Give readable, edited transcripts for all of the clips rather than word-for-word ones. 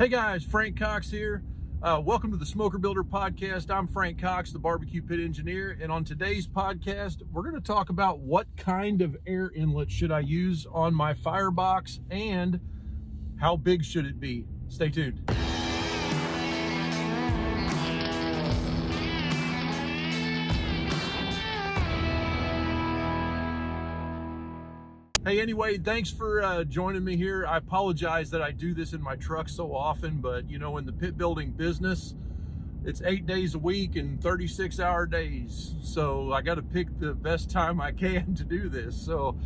Hey guys, Frank Cox here. Welcome to the Smoker Builder Podcast. I'm Frank Cox, the barbecue pit engineer, and on today's podcast, we're going to talk about what kind of air inlet should I use on my Fire Box and how big should it be. Stay tuned. Hey, anyway, thanks for joining me here. I apologize that I do this in my truck so often, but you know, in the pit building business, it's 8 days a week and 36-hour days. So I got to pick the best time I can to do this. So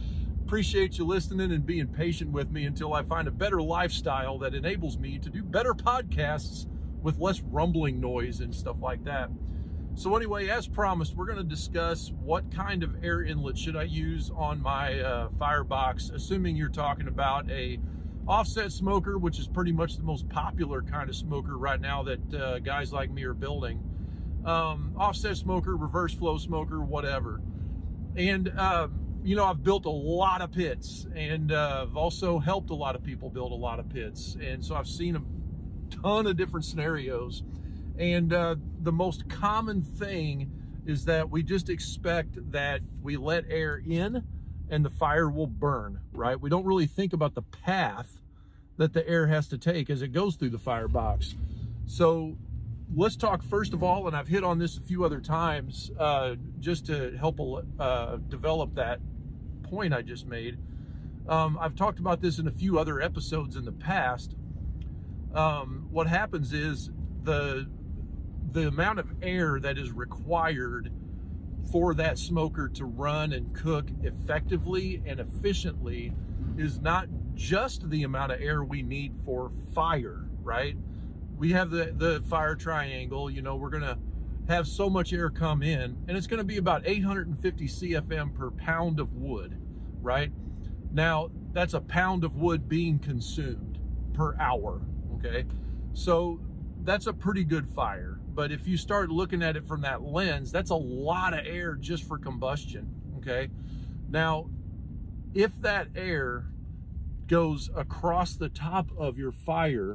appreciate you listening and being patient with me until I find a better lifestyle that enables me to do better podcasts with less rumbling noise and stuff like that. So anyway, as promised, we're going to discuss what kind of air inlet should I use on my Fire Box, assuming you're talking about a offset smoker, which is pretty much the most popular kind of smoker right now that guys like me are building. Offset smoker, reverse flow smoker, whatever. And, you know, I've built a lot of pits, and I've also helped a lot of people build a lot of pits. And so I've seen a ton of different scenarios. And the most common thing is that we just expect that we let air in and the fire will burn, right? We don't really think about the path that the air has to take as it goes through the fire box. So let's talk first of all, and I've hit on this a few other times just to help develop that point I just made. I've talked about this in a few other episodes in the past. What happens is the amount of air that is required for that smoker to run and cook effectively and efficiently is not just the amount of air we need for fire, right? We have the fire triangle, you know, we're going to have so much air come in, and it's going to be about 850 CFM per pound of wood, right? Now, that's a pound of wood being consumed per hour, okay? So that's a pretty good fire. But if you start looking at it from that lens, that's a lot of air just for combustion, okay? Now, if that air goes across the top of your fire,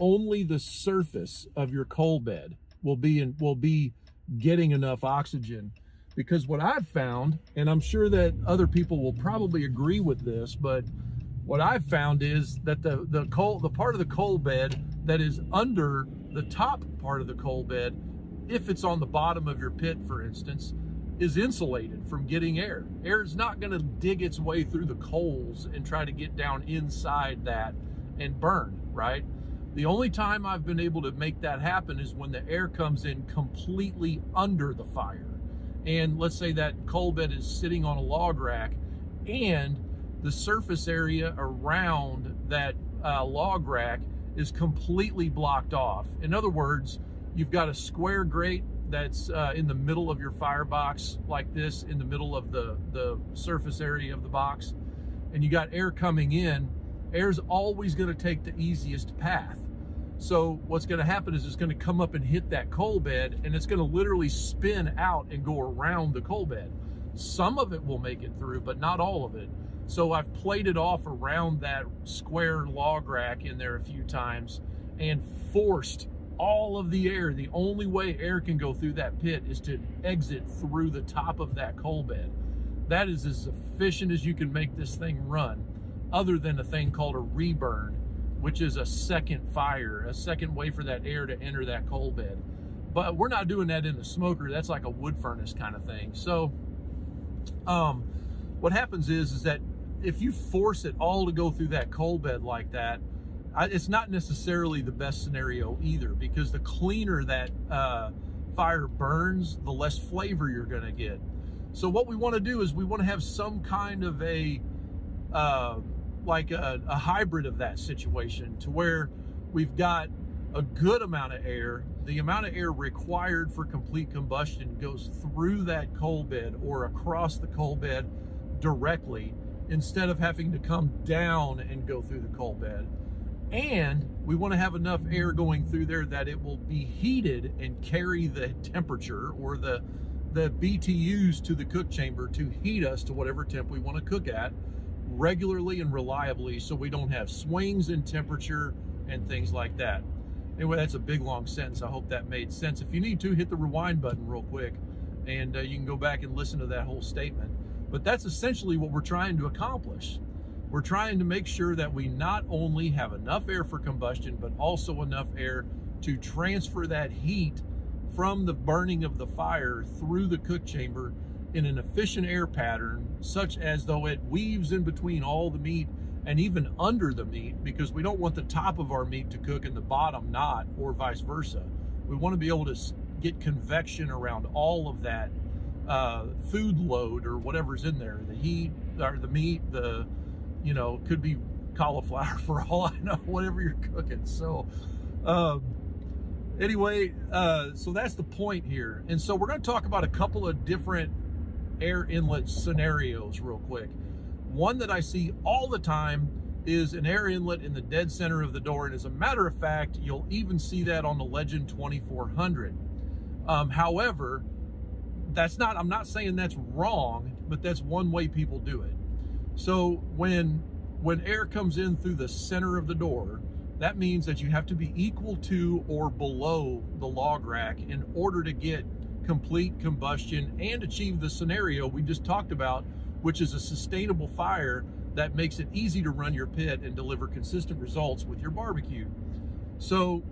only the surface of your coal bed will be getting enough oxygen. Because what I've found, and I'm sure that other people will probably agree with this, but what I've found is that the part of the coal bed that is under the top part of the coal bed, if it's on the bottom of your pit, for instance, is insulated from getting air. Air is not going to dig its way through the coals and try to get down inside that and burn, right? The only time I've been able to make that happen is when the air comes in completely under the fire. And let's say that coal bed is sitting on a log rack, and the surface area around that log rack is completely blocked off. In other words, you've got a square grate that's in the middle of your firebox like this, in the middle of the surface area of the box, and you got air coming in. Air's always gonna take the easiest path. So what's gonna happen is it's gonna come up and hit that coal bed, and it's gonna literally spin out and go around the coal bed. Some of it will make it through, but not all of it. So I've played it off around that square log rack in there a few times and forced all of the air. The only way air can go through that pit is to exit through the top of that coal bed. That is as efficient as you can make this thing run, other than a thing called a reburn, which is a second fire, a second way for that air to enter that coal bed. But we're not doing that in the smoker. That's like a wood furnace kind of thing. So what happens is that if you force it all to go through that coal bed like that, it's not necessarily the best scenario either, because the cleaner that fire burns, the less flavor you're going to get. So what we want to do is we want to have some kind of a hybrid of that situation, to where we've got a good amount of air. The amount of air required for complete combustion goes through that coal bed or across the coal bed directly, instead of having to come down and go through the coal bed. And we want to have enough air going through there that it will be heated and carry the temperature or the BTUs to the cook chamber to heat us to whatever temp we want to cook at regularly and reliably, so we don't have swings in temperature and things like that. Anyway, that's a big long sentence. I hope that made sense. If you need to, hit the rewind button real quick and you can go back and listen to that whole statement. But that's essentially what we're trying to accomplish. We're trying to make sure that we not only have enough air for combustion, but also enough air to transfer that heat from the burning of the fire through the cook chamber in an efficient air pattern, such as though it weaves in between all the meat and even under the meat, because we don't want the top of our meat to cook and the bottom not, or vice versa. We want to be able to get convection around all of that food load or whatever's in there, the heat or the meat, the, you know, could be cauliflower for all I know, whatever you're cooking. So so that's the point here. And so we're going to talk about a couple of different air inlet scenarios real quick. One that I see all the time is an air inlet in the dead center of the door. And as a matter of fact, you'll even see that on the Legend 2400. However, that's not, I'm not saying that's wrong, but that's one way people do it. So when air comes in through the center of the door, that means that you have to be equal to or below the log rack in order to get complete combustion and achieve the scenario we just talked about, which is a sustainable fire that makes it easy to run your pit and deliver consistent results with your barbecue. So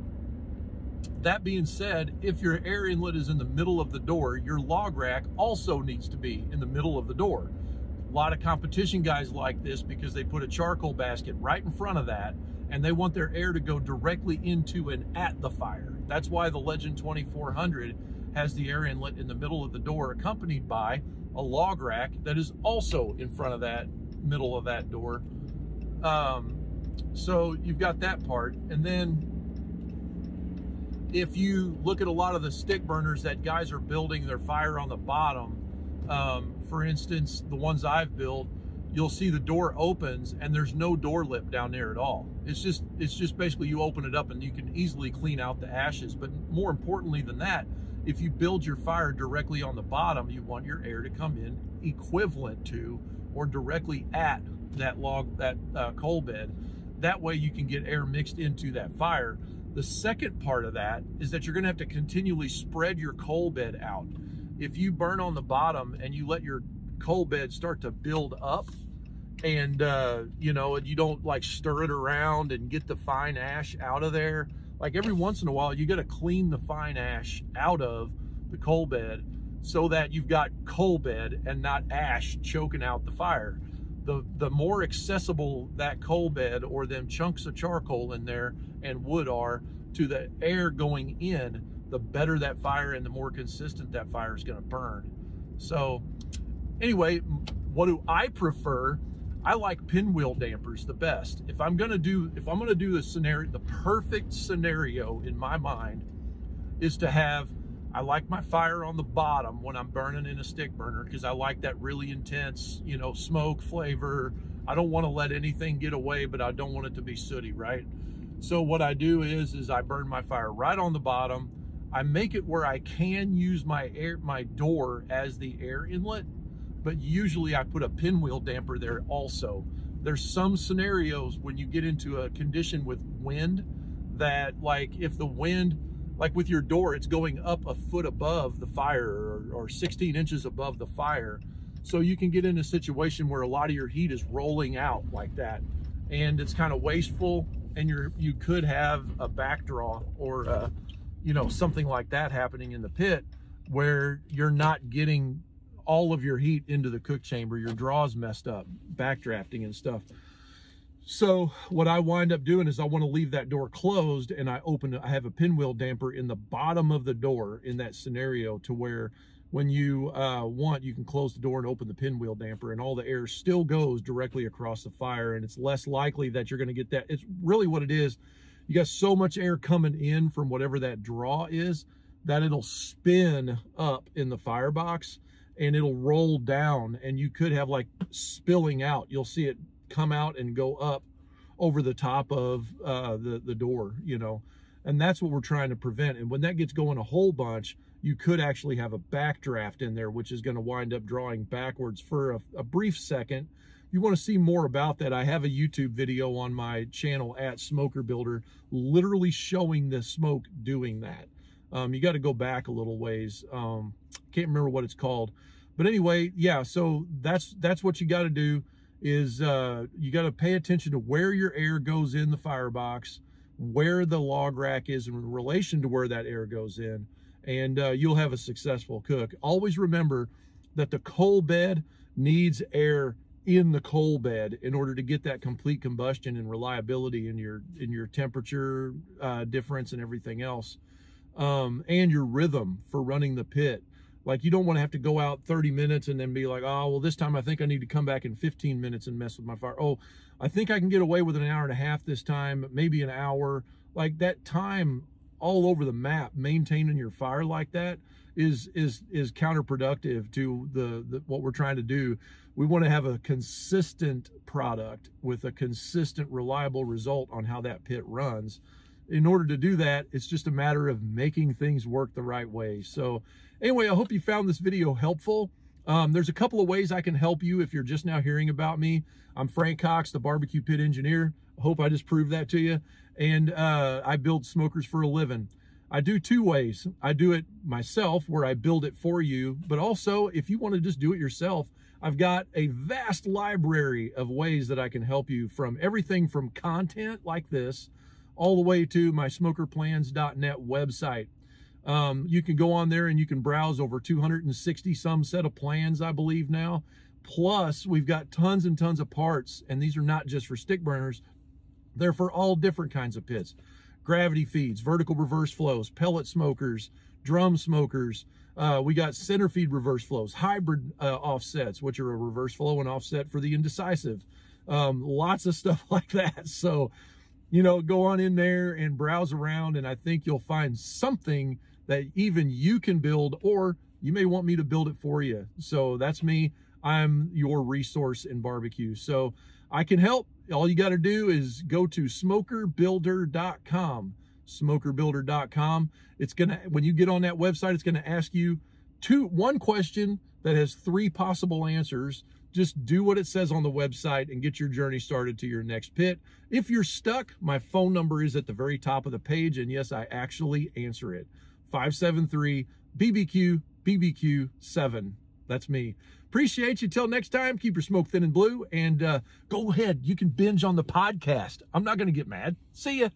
that being said, if your air inlet is in the middle of the door, your log rack also needs to be in the middle of the door. A lot of competition guys like this because they put a charcoal basket right in front of that and they want their air to go directly into and at the fire. That's why the Legend 2400 has the air inlet in the middle of the door accompanied by a log rack that is also in front of that middle of that door. So you've got that part. And then if you look at a lot of the stick burners that guys are building their fire on the bottom, for instance, the ones I've built, you'll see the door opens and there's no door lip down there at all. It's just basically you open it up and you can easily clean out the ashes. But more importantly than that, if you build your fire directly on the bottom, you want your air to come in equivalent to or directly at that log, that coal bed. That way you can get air mixed into that fire. The second part of that is that you're gonna have to continually spread your coal bed out. If you burn on the bottom and you let your coal bed start to build up and you know, and you don't like stir it around and get the fine ash out of there, like every once in a while, you got to clean the fine ash out of the coal bed so that you've got coal bed and not ash choking out the fire. The more accessible that coal bed or them chunks of charcoal in there and wood are to the air going in, the better that fire and the more consistent that fire is going to burn. So anyway, what do I prefer? I like pinwheel dampers the best. If I'm gonna do the scenario, the perfect scenario in my mind is to have, I like my fire on the bottom when I'm burning in a stick burner because I like that really intense, you know, smoke flavor. I don't want to let anything get away, but I don't want it to be sooty, right? So what I do is I burn my fire right on the bottom. I make it where I can use my door as the air inlet, but usually I put a pinwheel damper there also. There's some scenarios when you get into a condition with wind that, like if the wind, like with your door, it's going up a foot above the fire or 16 inches above the fire. So you can get in a situation where a lot of your heat is rolling out like that and it's kind of wasteful, and you could have a backdraw or you know, something like that happening in the pit where you're not getting all of your heat into the cook chamber, your draw's messed up, backdrafting and stuff. So what I wind up doing is I want to leave that door closed, and I have a pinwheel damper in the bottom of the door in that scenario to where when you want, you can close the door and open the pinwheel damper and all the air still goes directly across the fire, and it's less likely that you're going to get that. It's really what it is. You got so much air coming in from whatever that draw is that it'll spin up in the firebox and it'll roll down, and you could have like spilling out. You'll see it come out and go up over the top of the door, you know, and that's what we're trying to prevent. And when that gets going a whole bunch, you could actually have a backdraft in there, which is going to wind up drawing backwards for a brief second. you want to see more about that, I have a YouTube video on my channel at Smoker Builder, literally showing the smoke doing that. You got to go back a little ways. Can't remember what it's called, but anyway, yeah. So that's what you got to do is you got to pay attention to where your air goes in the firebox, where the log rack is in relation to where that air goes in, and you'll have a successful cook. Always remember that the coal bed needs air in the coal bed in order to get that complete combustion and reliability in your temperature difference and everything else. And your rhythm for running the pit. Like, you don't want to have to go out 30 minutes and then be like, oh, well, this time I think I need to come back in 15 minutes and mess with my fire. Oh, I think I can get away with an hour and a half this time, maybe an hour. Like, that time all over the map, maintaining your fire like that is counterproductive to the what we're trying to do. We want to have a consistent product with a consistent, reliable result on how that pit runs. In order to do that, it's just a matter of making things work the right way. So anyway, I hope you found this video helpful. There's a couple of ways I can help you if you're just now hearing about me. I'm Frank Cox, the barbecue pit engineer. I hope I just proved that to you. And I build smokers for a living. I do two ways. I do it myself, where I build it for you, but also if you want to just do it yourself, I've got a vast library of ways that I can help you, from everything from content like this all the way to my smokerplans.net website. You can go on there and you can browse over 260 some set of plans, I believe now. Plus, we've got tons and tons of parts, and these are not just for stick burners. They're for all different kinds of pits. Gravity feeds, vertical reverse flows, pellet smokers, drum smokers. We got center feed reverse flows, hybrid offsets, which are a reverse flow and offset for the indecisive. Lots of stuff like that. So, you know, go on in there and browse around, and I think you'll find something that even you can build, or you may want me to build it for you. So that's me. I'm your resource in barbecue. So I can help. All you got to do is go to smokerbuilder.com, smokerbuilder.com. It's going to, when you get on that website, it's going to ask you one question that has three possible answers. Just do what it says on the website and get your journey started to your next pit. If you're stuck, my phone number is at the very top of the page. And yes, I actually answer it. 573-BBQ-BBQ-7. That's me. Appreciate you. Till next time, keep your smoke thin and blue. And go ahead. You can binge on the podcast. I'm not going to get mad. See ya.